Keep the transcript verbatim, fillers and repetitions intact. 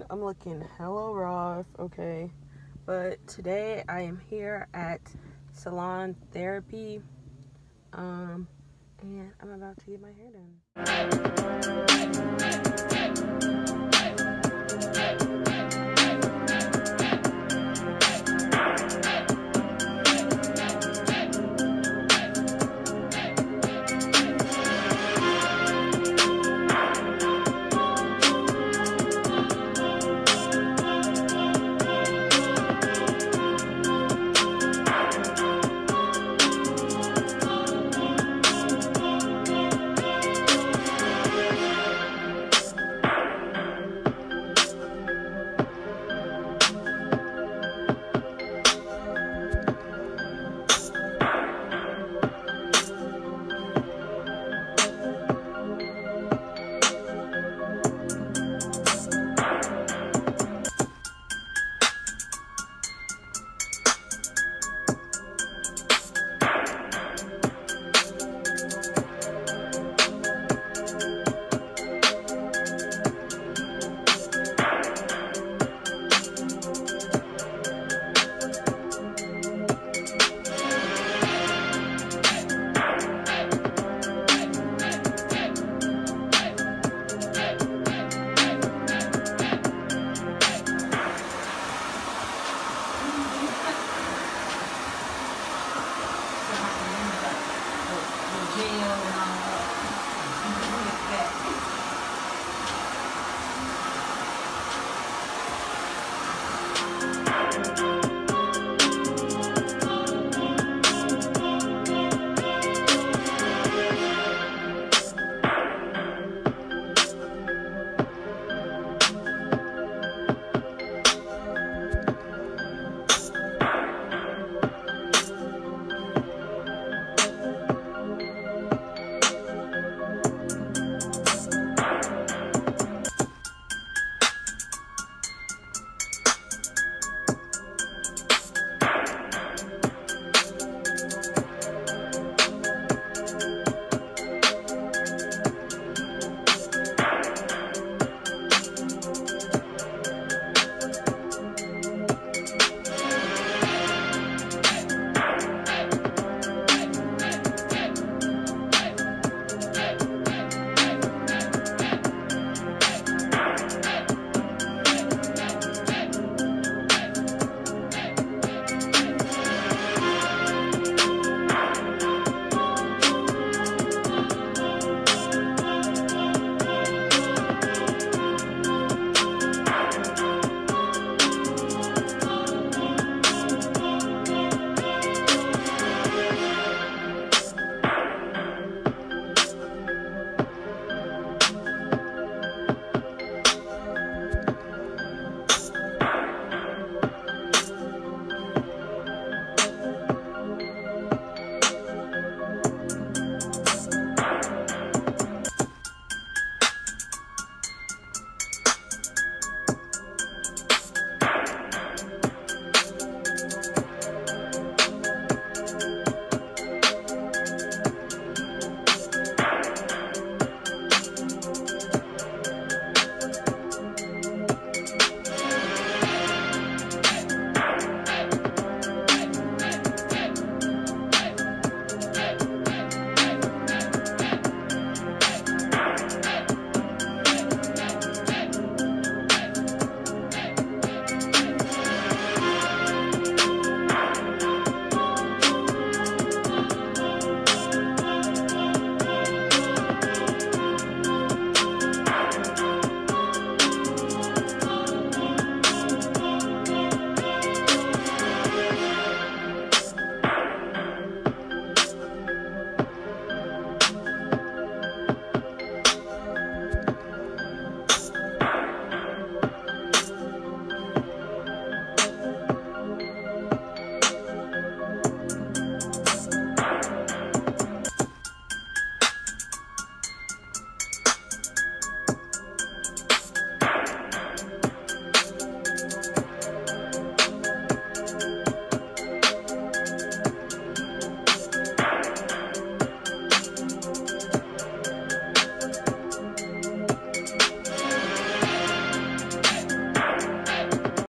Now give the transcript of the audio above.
and I'm looking hella rough, okay? But today I am here at Salon Therapy, um, and I'm about to get my hair done.